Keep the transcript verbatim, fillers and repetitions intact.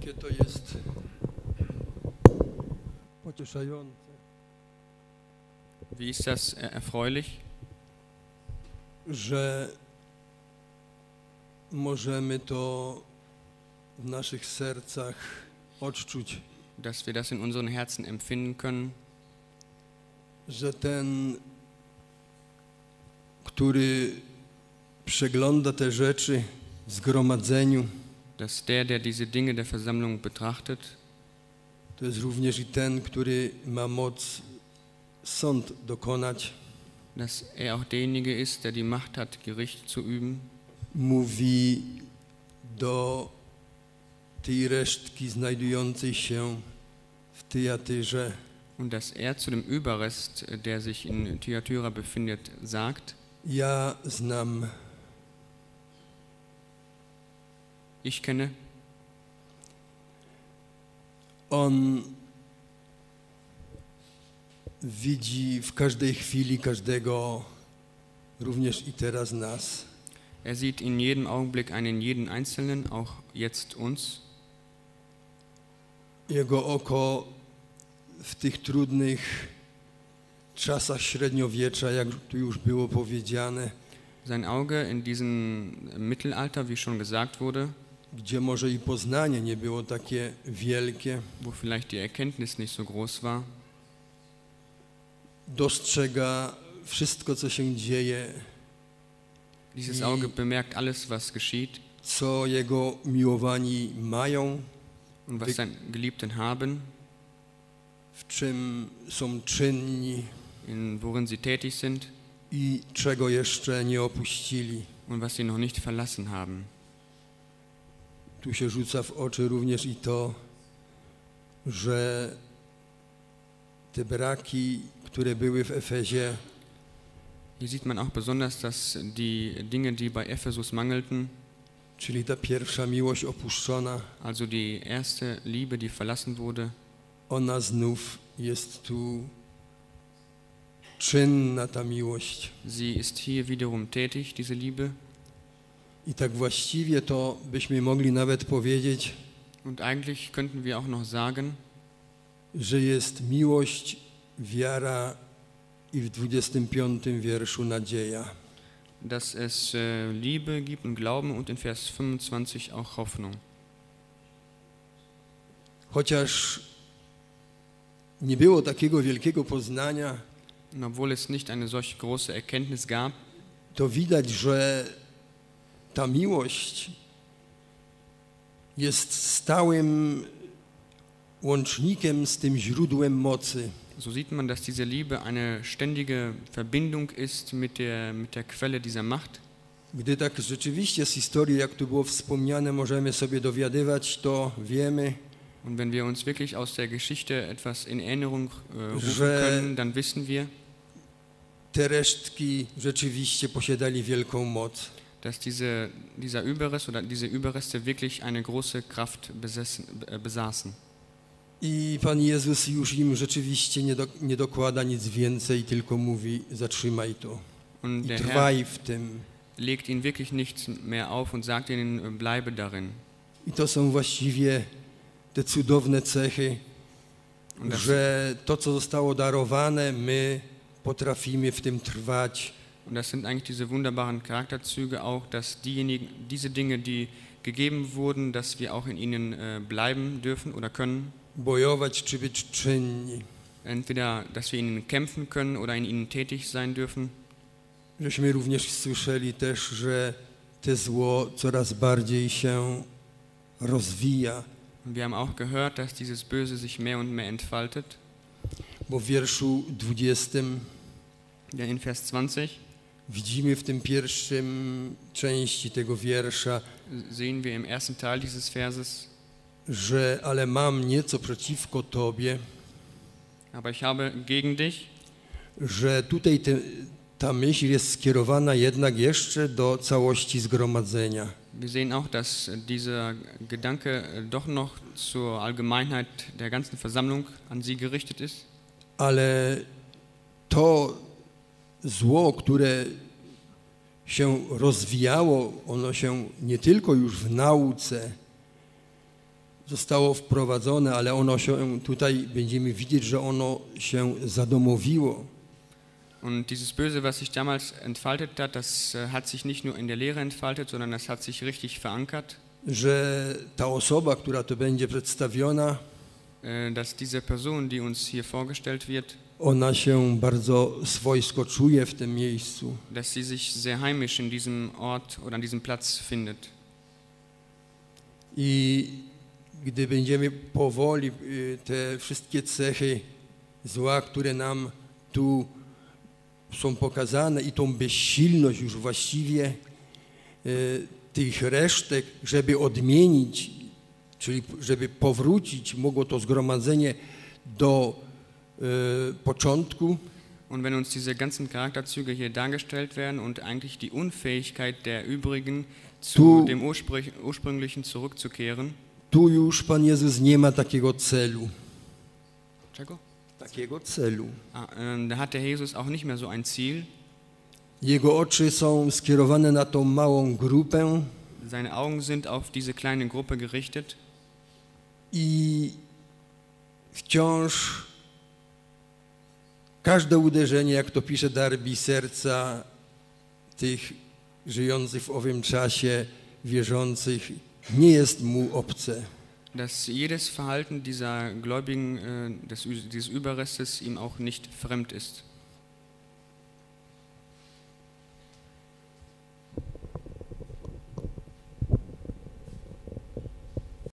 jakie to jest pocieszające. Wie ist das erfreulich? Że możemy to w naszych sercach odczuć. Dass wir das in unseren Herzen empfinden können. Że ten, który przegląda te rzeczy w zgromadzeniu, dass der, der diese Dinge der Versammlung betrachtet, to jest również i ten, który ma moc sąd dokonać, dass er auch derjenige ist, der die Macht hat, Gericht zu üben, mówi do tej resztki znajdującej się w Tiatyrze. Und dass er zu dem Überrest, der sich in Tiatyra befindet, sagt: Ja znam. Ich kenne. On widzi w każdej chwili każdego, również i teraz nas. Er sieht in jedem Augenblick einen jeden Einzelnen, auch jetzt uns. Jego oko w tych trudnych czasach średniowiecza, jak tu już było powiedziane, sein Auge in diesem Mittelalter, wie schon gesagt wurde, gdzie może i poznanie nie było takie wielkie, wo vielleicht die Erkenntnis nicht so groß war, dostrzega wszystko, co się dzieje. Dieses Auge bemerkt alles, was geschieht, co jego miłowani mają, und was seine Geliebten haben, w czym są czynni, in worin sie tätig sind, i czego jeszcze nie opuścili, und was sie noch nicht verlassen haben. Tu się rzuca w oczy również i to, że te braki, które były w Efezie, hier sieht man auch besonders, dass die Dinge, die bei Ephesus mangelten, czyli ta pierwsza miłość opuszczona, also die erste Liebe, die verlassen wurde, ona znów jest tu czynna, ta miłość. Sie ist hier wiederum tätig, diese Liebe. I tak właściwie to byśmy mogli nawet powiedzieć, und eigentlich könnten wir auch noch sagen, że jest miłość, wiara i w dwudziestym piątym wierszu nadzieja. Dass es Liebe gibt und Glauben und in Vers fünfundzwanzig auch Hoffnung. Chociaż nie było takiego wielkiego poznania, obwohl es nicht eine solch große Erkenntnis gab, to widać, że ta miłość jest stałym łącznikiem z tym źródłem mocy. So sieht man, dass diese Liebe eine ständige Verbindung ist mit der, mit der Quelle dieser Macht. Gdy tak rzeczywiście z historii, jak tu było wspomniane, możemy sobie dowiadywać, to wiemy, und wenn wir uns wirklich aus der Geschichte etwas in Erinnerung äh, rufen können, dann wissen wir, te resztki rzeczywiście posiadali wielką moc, dass diese, dieser Überrest oder diese Überreste wirklich eine große Kraft besessen, äh, besaßen. I Pan Jezus już im rzeczywiście nie, do, nie dokłada nic więcej, tylko mówi: zatrzymaj to und i der trwaj Herr w tym. Legt ihn wirklich nichts mehr auf und sagt ihnen: bleibe darin. I to są właściwie te cudowne cechy, że to, co zostało darowane, my potrafimy w tym trwać. Und das sind eigentlich diese wunderbaren Charakterzüge auch, dass diejenigen, diese Dinge, die gegeben wurden, dass wir auch in ihnen äh, bleiben dürfen oder können. Bojować czy być czynni. Entweder, dass wir in ihnen kämpfen können oder in ihnen tätig sein dürfen. Żeśmy również słyszeli też, że to zło coraz bardziej się rozwija. Wir haben auch gehört, dass dieses Böse sich mehr und mehr entfaltet. Bo w wierszu dwudziestym, denn in Vers zwanzig, widzimy w tym pierwszym części tego wiersza, sehen wir im ersten Teil dieses Verses, że ale mam nieco przeciwko tobie, aber ich habe gegen dich, że tutaj te, ta myśl jest skierowana jednak jeszcze do całości zgromadzenia. Wir sehen auch, dass dieser Gedanke doch noch zur Allgemeinheit der ganzen Versammlung an sie gerichtet ist. Ale to zło, które się rozwijało, ono się nie tylko już w nauce zostało wprowadzone, ale ono się tutaj będziemy widzieć, że ono się zadomowiło. Und dieses Böse, was sich damals entfaltet hat, das hat sich nicht nur in der Lehre entfaltet, sondern das hat sich richtig verankert. Że ta osoba, która tu będzie przedstawiona, dass diese Person, die uns hier vorgestellt wird, ona się bardzo swojsko czuje w tym miejscu. Dass sie sich sehr heimisch in diesem Ort oder an diesem Platz findet. I gdy będziemy powoli te wszystkie cechy zła, które nam tu są pokazane, i tą bezsilność już właściwie tych resztek, żeby odmienić, czyli żeby powrócić, mogło to zgromadzenie do początku. Und wenn uns diese ganzen Charakterzüge hier dargestellt werden und eigentlich die Unfähigkeit der übrigen zu tu, dem Urspr- ursprünglichen zurückzukehren. Tu już Pan Jezus nie ma takiego celu. Czego? Takiego celu. Ah, da hat der Jesus auch nicht mehr so ein Ziel. Jego oczy są skierowane na tą małą grupę. Seine Augen sind auf diese kleine Gruppe gerichtet. I wciąż każde uderzenie, jak to pisze Darby, serca tych żyjących w owym czasie, wierzących, nie jest mu obce. Dass jedes Verhalten dieser Gläubigen, des, dieses Überrestes ihm auch nicht fremd ist.